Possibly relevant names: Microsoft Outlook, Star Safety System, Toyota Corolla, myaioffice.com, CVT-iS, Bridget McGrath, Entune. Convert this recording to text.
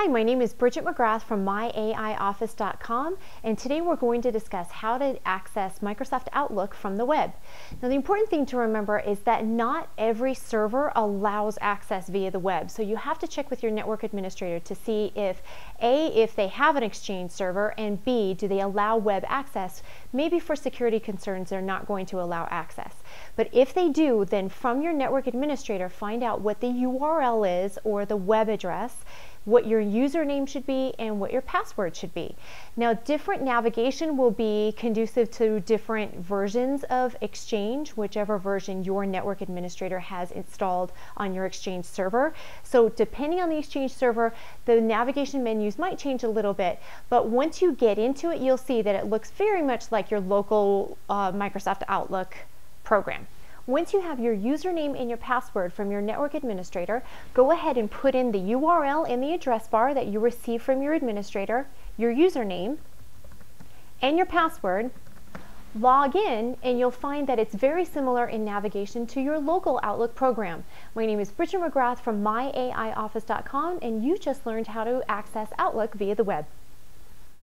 Hi, my name is Bridget McGrath from myaioffice.com, and today we're going to discuss how to access Microsoft Outlook from the web. Now, the important thing to remember is that not every server allows access via the web, so you have to check with your network administrator to see if A, if they have an Exchange server, and B, do they allow web access. Maybe for security concerns they're not going to allow access, but if they do, then from your network administrator find out what the URL is, or the web address, what your username should be, and what your password should be. Now, different navigation will be conducive to different versions of Exchange, whichever version your network administrator has installed on your Exchange server. So depending on the Exchange server, the navigation menus might change a little bit, but once you get into it, you'll see that it looks very much like your local Microsoft Outlook program. Once you have your username and your password from your network administrator, go ahead and put in the URL in the address bar that you receive from your administrator, your username, and your password. Log in, and you'll find that it's very similar in navigation to your local Outlook program. My name is Bridget McGrath from myaioffice.com, and you just learned how to access Outlook via the web.